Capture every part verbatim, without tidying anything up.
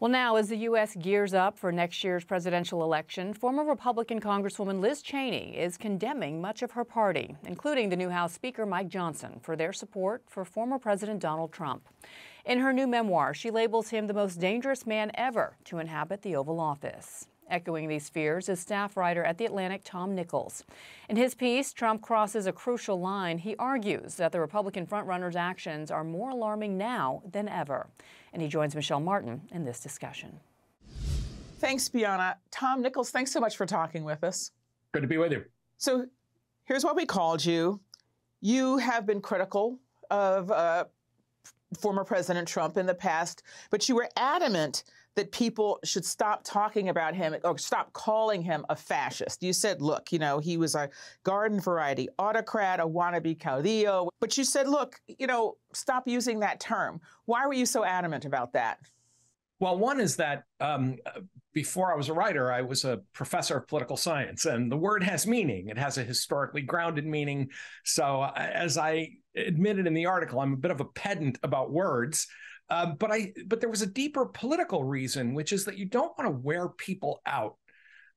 Well, now, as the U S gears up for next year's presidential election, former Republican Congresswoman Liz Cheney is condemning much of her party, including the new House Speaker Mike Johnson, for their support for former President Donald Trump. In her new memoir, she labels him the most dangerous man ever to inhabit the Oval Office. Echoing these fears is staff writer at The Atlantic, Tom Nichols. In his piece, Trump crosses a crucial line. He argues that the Republican frontrunner's actions are more alarming now than ever. And he joins Michel Martin in this discussion. Thanks, Biana. Tom Nichols, thanks so much for talking with us. Good to be with you. So here's why we called you. You have been critical of uh, former President Trump in the past, but you were adamant that people should stop talking about him or stop calling him a fascist. You said, look, you know, he was a garden variety autocrat, a wannabe caudillo. But you said, look, you know, stop using that term. Why were you so adamant about that? Well, one is that um, before I was a writer, I was a professor of political science, and the word has meaning. It has a historically grounded meaning. So as I admitted in the article, I'm a bit of a pedant about words. Uh, but I, but there was a deeper political reason, which is that you don't want to wear people out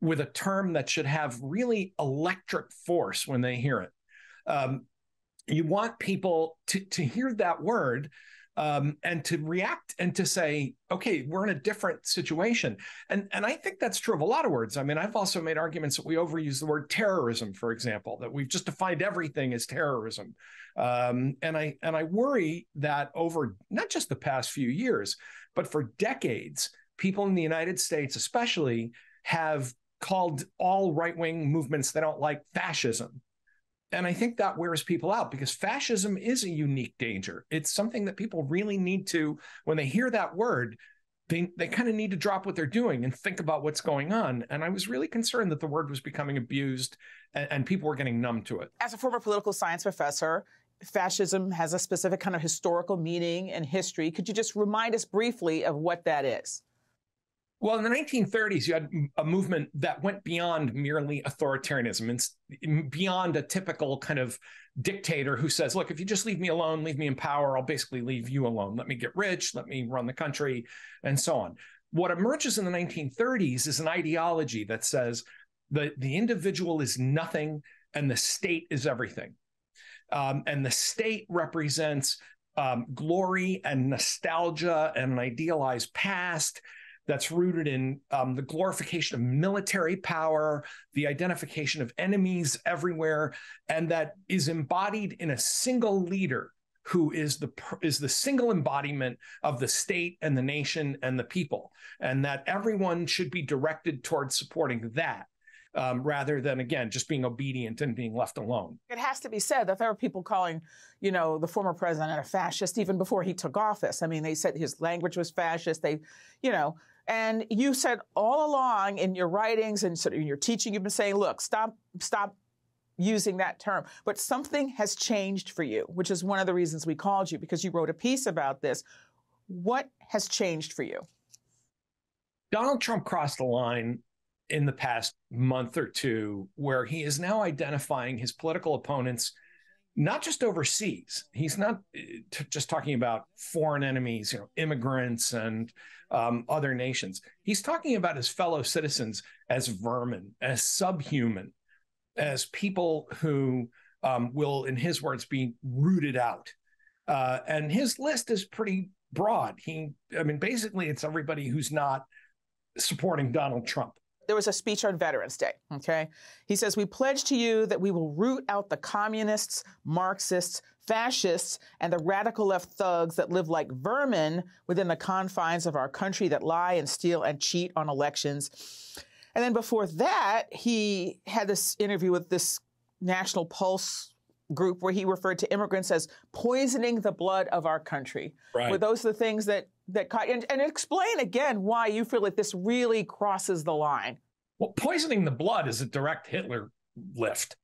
with a term that should have really electric force when they hear it. Um, you want people to, to hear that word um, and to react and to say, okay, we're in a different situation. And, and I think that's true of a lot of words. I mean, I've also made arguments that we overuse the word terrorism, for example, that we've just defined everything as terrorism. Um, and I and I worry that over not just the past few years, but for decades, people in the United States especially have called all right-wing movements they don't like fascism. And I think that wears people out because fascism is a unique danger. It's something that people really need to, when they hear that word, they, they kind of need to drop what they're doing and think about what's going on. And I was really concerned that the word was becoming abused and, and people were getting numb to it. As a former political science professor, fascism has a specific kind of historical meaning and history. Could you just remind us briefly of what that is? Well, in the nineteen thirties, you had a movement that went beyond merely authoritarianism. It's beyond a typical kind of dictator who says, look, if you just leave me alone, leave me in power, I'll basically leave you alone. Let me get rich, let me run the country, and so on. What emerges in the nineteen thirties is an ideology that says the, the individual is nothing and the state is everything. Um, and the state represents um, glory and nostalgia and an idealized past that's rooted in um, the glorification of military power, the identification of enemies everywhere, and that is embodied in a single leader who is the is the single embodiment of the state and the nation and the people, and that everyone should be directed towards supporting that. Um, rather than, again, just being obedient and being left alone. It has to be said that there are people calling, you know, the former president a fascist even before he took office. I mean, they said his language was fascist. They, you know, and you said all along in your writings and sort of in your teaching, you've been saying, look, stop, stop using that term. But something has changed for you, which is one of the reasons we called you, because you wrote a piece about this. What has changed for you? Donald Trump crossed the line in the past month or two, where he is now identifying his political opponents, not just overseas. He's not just talking about foreign enemies, you know, immigrants and um, other nations. He's talking about his fellow citizens as vermin, as subhuman, as people who um, will, in his words, be rooted out. Uh, and his list is pretty broad. He, I mean, basically it's everybody who's not supporting Donald Trump. There was a speech on Veterans Day, okay? He says, we pledge to you that we will root out the communists, Marxists, fascists, and the radical left thugs that live like vermin within the confines of our country that lie and steal and cheat on elections. And then before that, he had this interview with this National Pulse group where he referred to immigrants as poisoning the blood of our country. Right. Were those the things that that caught, and, and explain again why you feel that this really crosses the line. Well, poisoning the blood is a direct Hitler lift.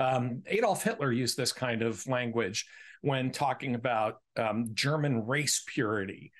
Um, Adolf Hitler used this kind of language when talking about um, German race purity.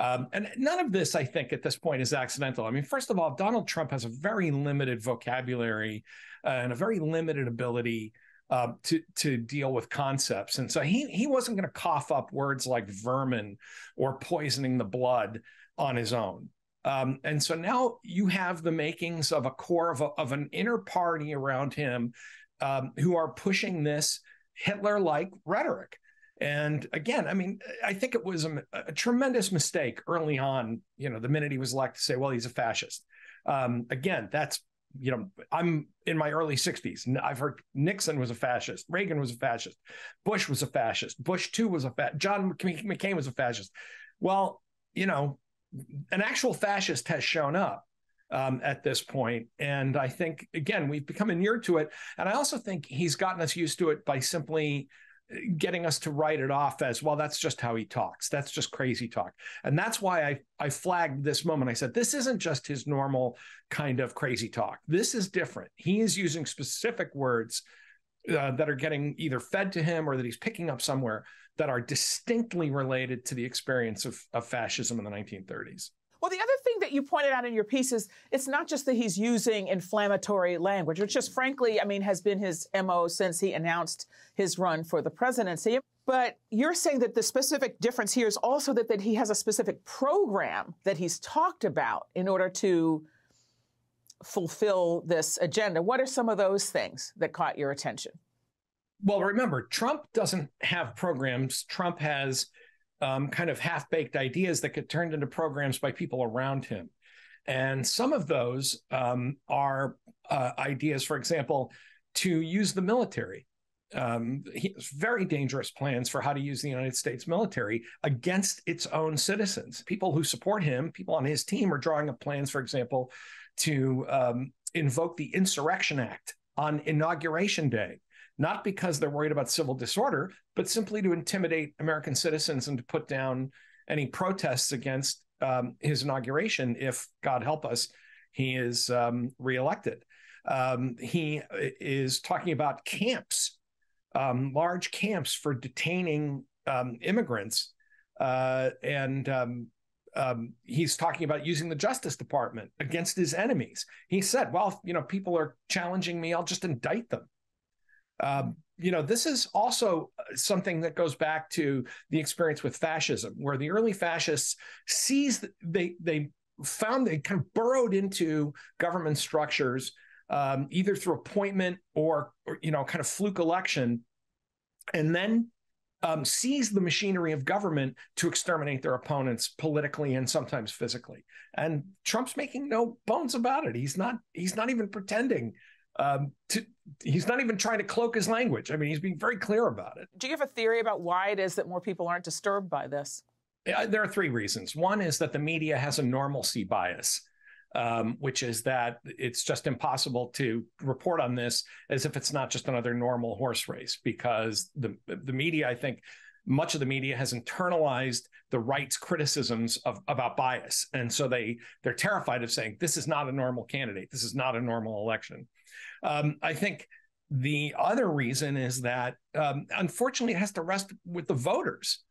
Um, and none of this, I think, at this point is accidental. I mean, first of all, Donald Trump has a very limited vocabulary uh, and a very limited ability Uh, to, to deal with concepts. And so he, he wasn't going to cough up words like vermin or poisoning the blood on his own. Um, and so now you have the makings of a core of, a, of an inner party around him um, who are pushing this Hitler-like rhetoric. And again, I mean, I think it was a, a tremendous mistake early on, you know, the minute he was elected to say, well, he's a fascist. Um, again, that's, you know, I'm in my early sixties. I've heard Nixon was a fascist. Reagan was a fascist. Bush was a fascist. Bush, too, was a fascist. John McCain was a fascist. Well, you know, an actual fascist has shown up um, at this point. And I think, again, we've become inured to it. And I also think he's gotten us used to it by simply getting us to write it off as, well, that's just how he talks. That's just crazy talk. And that's why I, I flagged this moment. I said, this isn't just his normal kind of crazy talk. This is different. He is using specific words uh, that are getting either fed to him or that he's picking up somewhere that are distinctly related to the experience of, of fascism in the nineteen thirties. Well, the other thing that you pointed out in your piece is it's not just that he's using inflammatory language, which just frankly, I mean, has been his M O since he announced his run for the presidency. But you're saying that the specific difference here is also that, that he has a specific program that he's talked about in order to fulfill this agenda. What are some of those things that caught your attention? Well, remember, Trump doesn't have programs. Trump has Um, kind of half-baked ideas that get turned into programs by people around him. And some of those um, are uh, ideas, for example, to use the military. Um, he has very dangerous plans for how to use the United States military against its own citizens. People who support him, people on his team, are drawing up plans, for example, to um, invoke the Insurrection Act on Inauguration Day. Not because they're worried about civil disorder, but simply to intimidate American citizens and to put down any protests against um, his inauguration if, God help us, he is um, reelected. Um, he is talking about camps, um, large camps for detaining um, immigrants. Uh, and um, um, he's talking about using the Justice Department against his enemies. He said, well, if, you know, people are challenging me, I'll just indict them. Um, you know, this is also something that goes back to the experience with fascism, where the early fascists seized, they they found, they kind of burrowed into government structures, um, either through appointment or, or, you know, kind of fluke election, and then um, seized the machinery of government to exterminate their opponents politically and sometimes physically. And Trump's making no bones about it. He's not, he's not even pretending. Um, to, he's not even trying to cloak his language. I mean, he's being very clear about it. Do you have a theory about why it is that more people aren't disturbed by this? Yeah, there are three reasons. One is that the media has a normalcy bias, um, which is that it's just impossible to report on this as if it's not just another normal horse race, because the, the media, I think, much of the media has internalized the right's criticisms of about bias. And so they, they're terrified of saying, this is not a normal candidate. This is not a normal election. Um, I think the other reason is that, um, unfortunately, it has to rest with the voters,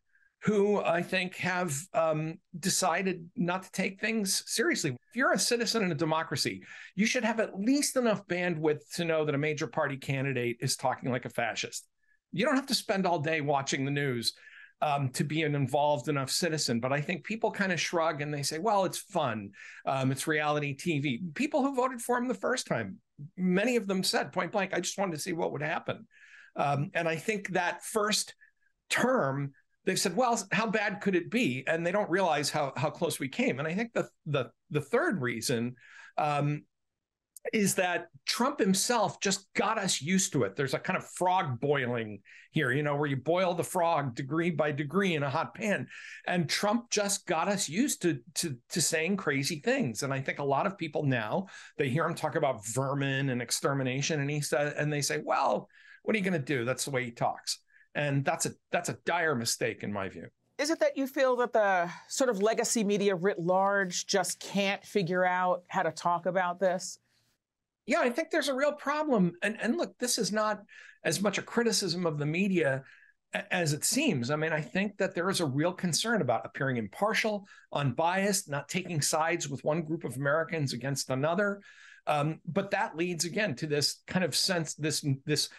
who I think have um, decided not to take things seriously. If you're a citizen in a democracy, you should have at least enough bandwidth to know that a major party candidate is talking like a fascist. You don't have to spend all day watching the news um, to be an involved enough citizen. But I think people kind of shrug and they say, well, it's fun. Um, it's reality T V. People who voted for him the first time, many of them said point blank, I just wanted to see what would happen. Um, and I think that first term, they've said, well, how bad could it be? And they don't realize how how close we came. And I think the, the, the third reason um, is that Trump himself just got us used to it. There's a kind of frog boiling here, you know, where you boil the frog degree by degree in a hot pan. And Trump just got us used to, to, to saying crazy things. And I think a lot of people now, they hear him talk about vermin and extermination, and he said, and they say, well, what are you going to do? That's the way he talks. And that's a, that's a dire mistake in my view. Is it that you feel that the sort of legacy media writ large just can't figure out how to talk about this? Yeah, I think there's a real problem. And, and look, this is not as much a criticism of the media as it seems. I mean, I think that there is a real concern about appearing impartial, unbiased, not taking sides with one group of Americans against another. Um, but that leads, again, to this kind of sense, this, this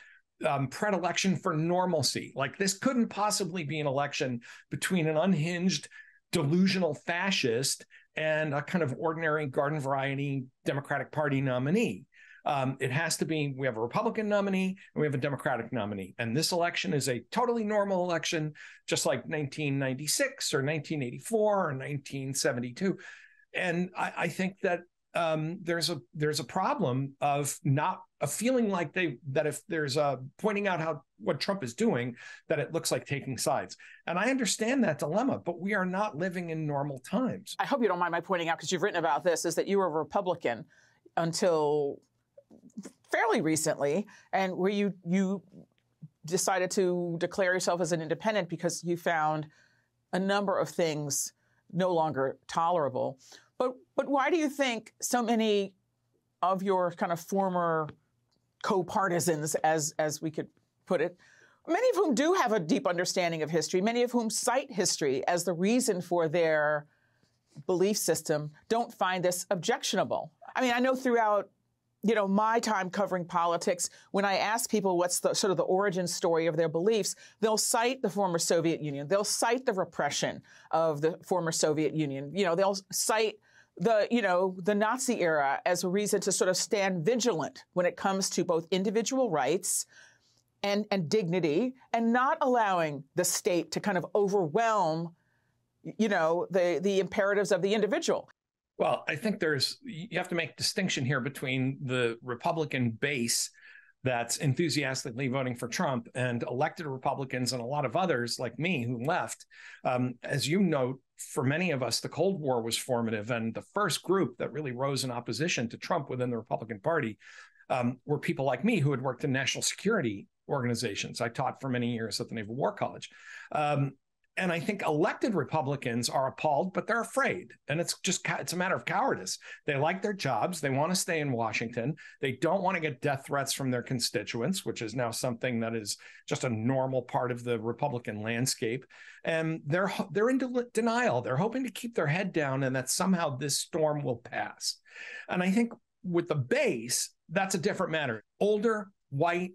um, predilection for normalcy. Like, this couldn't possibly be an election between an unhinged, delusional fascist and a kind of ordinary garden variety Democratic Party nominee. Um, it has to be, we have a Republican nominee and we have a Democratic nominee. And this election is a totally normal election, just like nineteen ninety-six or nineteen eighty-four or nineteen seventy-two. And I, I think that um, there's a there's a problem of not a feeling like they that if there's a pointing out how what Trump is doing, that it looks like taking sides. And I understand that dilemma, but we are not living in normal times. I hope you don't mind my pointing out, because you've written about this, is that you were a Republican until fairly recently, and where you you decided to declare yourself as an independent because you found a number of things no longer tolerable. But but why do you think so many of your kind of former co-partisans, as as we could put it, many of whom do have a deep understanding of history, many of whom cite history as the reason for their belief system, don't find this objectionable? I mean, I know throughout, you know, my time covering politics, when I ask people what's the sort of the origin story of their beliefs, they'll cite the former Soviet Union. They'll cite the repression of the former Soviet Union. You know, they'll cite the, you know, the Nazi era as a reason to sort of stand vigilant when it comes to both individual rights and, and dignity, and not allowing the state to kind of overwhelm, you know, the, the imperatives of the individual. Well, I think there's, you have to make distinction here between the Republican base that's enthusiastically voting for Trump and elected Republicans and a lot of others like me who left. Um, as you know, for many of us, the Cold War was formative, and the first group that really rose in opposition to Trump within the Republican Party um, were people like me who had worked in national security organizations. I taught for many years at the Naval War College. Um, And I think elected Republicans are appalled, but they're afraid. And it's just, it's a matter of cowardice. They like their jobs. They want to stay in Washington. They don't want to get death threats from their constituents, which is now something that is just a normal part of the Republican landscape. And they're, they're in de- denial. They're hoping to keep their head down and that somehow this storm will pass. And I think with the base, that's a different matter. Older, white,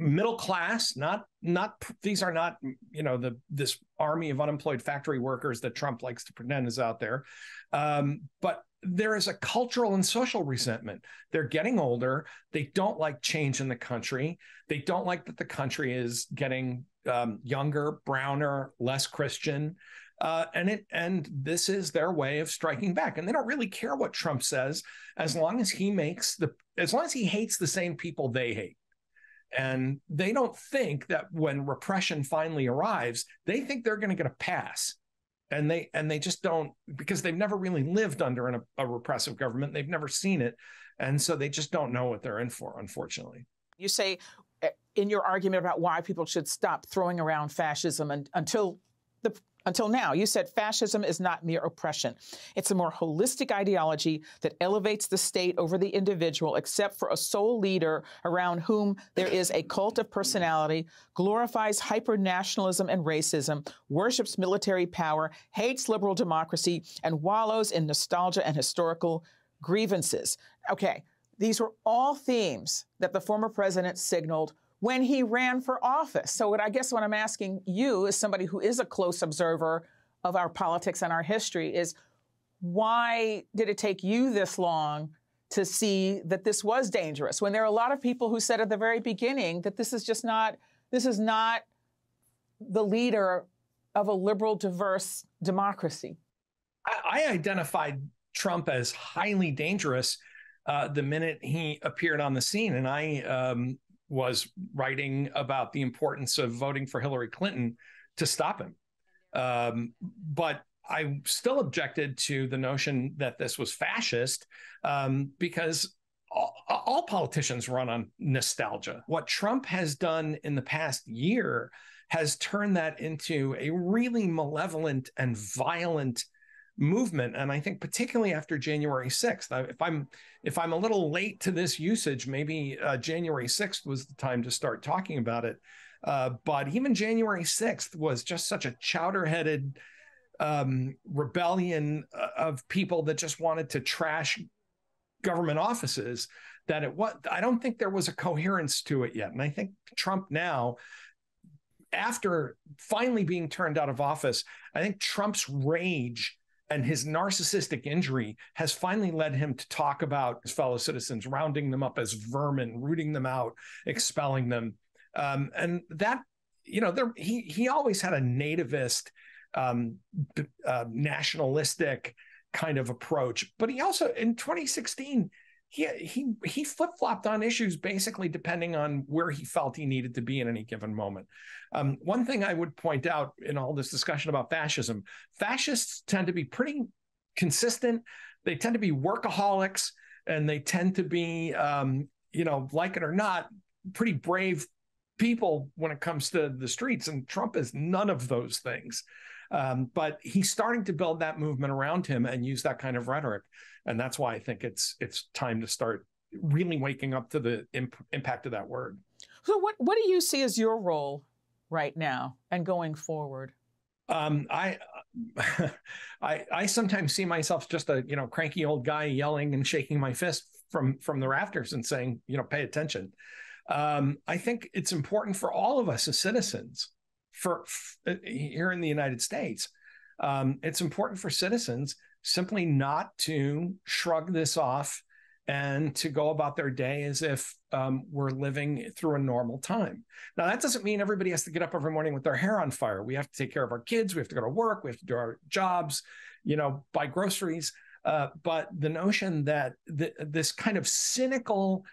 middle class, not not these are not, you know, the this army of unemployed factory workers that Trump likes to pretend is out there. Um, but there is a cultural and social resentment. They're getting older. They don't like change in the country. They don't like that the country is getting um, younger, browner, less Christian. Uh, and it and this is their way of striking back. And they don't really care what Trump says, as long as he makes the as long as he hates the same people they hate. And they don't think that when repression finally arrives, they think they're going to get a pass. And they and they just don't, because they've never really lived under an, a repressive government. They've never seen it. And so they just don't know what they're in for, unfortunately. You say in your argument about why people should stop throwing around fascism and, until the until now, you said fascism is not mere oppression. It's a more holistic ideology that elevates the state over the individual, except for a sole leader around whom there is a cult of personality, glorifies hyper-nationalism and racism, worships military power, hates liberal democracy, and wallows in nostalgia and historical grievances. Okay, these were all themes that the former president signaled when he ran for office. So what I guess what I'm asking you, as somebody who is a close observer of our politics and our history, is why did it take you this long to see that this was dangerous, when there are a lot of people who said at the very beginning that this is just not, this is not the leader of a liberal, diverse democracy? I, I identified Trump as highly dangerous uh, the minute he appeared on the scene. And I... Um, was writing about the importance of voting for Hillary Clinton to stop him. Um, but I still objected to the notion that this was fascist um, because all, all politicians run on nostalgia. What Trump has done in the past year has turned that into a really malevolent and violent movement. And I think particularly after January sixth, if I'm if I'm a little late to this usage, maybe uh, January sixth was the time to start talking about it. Uh, but even January sixth was just such a chowder-headed um, rebellion of people that just wanted to trash government offices that it was. I don't think there was a coherence to it yet. And I think Trump now, after finally being turned out of office, I think Trump's rage And his narcissistic injury has finally led him to talk about his fellow citizens, rounding them up as vermin, rooting them out, expelling them. Um, and that, you know, there, he he always had a nativist, um, uh, nationalistic kind of approach. But he also, in twenty sixteen, he he he flip-flopped on issues, basically depending on where he felt he needed to be in any given moment. Um, one thing I would point out in all this discussion about fascism, fascists tend to be pretty consistent. They tend to be workaholics, and they tend to be, um, you know, like it or not, pretty brave people when it comes to the streets, and Trump is none of those things. Um, but he's starting to build that movement around him and use that kind of rhetoric. And that's why I think it's it's time to start really waking up to the imp impact of that word. So what, what do you see as your role right now and going forward? Um, I, I I sometimes see myself just a, you know, cranky old guy yelling and shaking my fist from, from the rafters and saying, you know, pay attention. Um, I think it's important for all of us as citizens for, for here in the United States. Um, it's important for citizens simply not to shrug this off and to go about their day as if um, we're living through a normal time. Now, that doesn't mean everybody has to get up every morning with their hair on fire. We have to take care of our kids. We have to go to work. We have to do our jobs, you know, buy groceries. Uh, but the notion that th this kind of cynical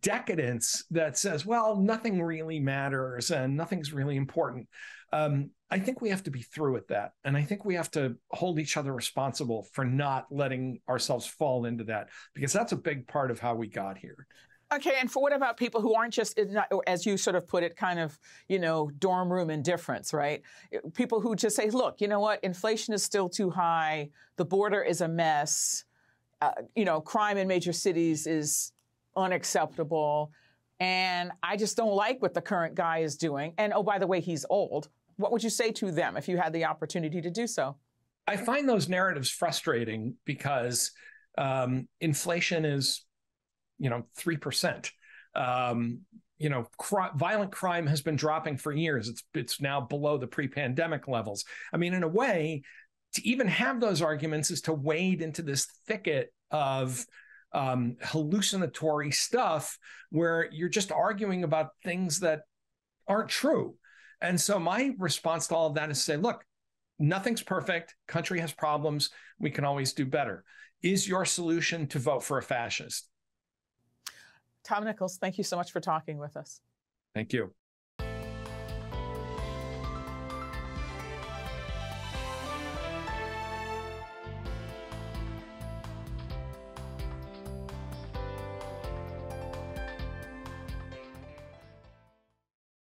decadence that says, well, nothing really matters and nothing's really important. Um, I think we have to be through with that. And I think we have to hold each other responsible for not letting ourselves fall into that, because that's a big part of how we got here. Okay. And for what about people who aren't just, as you sort of put it, kind of, you know, dorm room indifference, right? People who just say, look, you know what, inflation is still too high. The border is a mess. Uh, you know, crime in major cities is unacceptable. And I just don't like what the current guy is doing. And oh, by the way, he's old. What would you say to them if you had the opportunity to do so? I find those narratives frustrating because um, inflation is, you know, three percent. Um, you know, cri violent crime has been dropping for years. It's, it's now below the pre-pandemic levels. I mean, in a way, to even have those arguments is to wade into this thicket of Um, hallucinatory stuff where you're just arguing about things that aren't true. And so my response to all of that is say, look, nothing's perfect. Country has problems. We can always do better. Is your solution to vote for a fascist? Tom Nichols, thank you so much for talking with us. Thank you.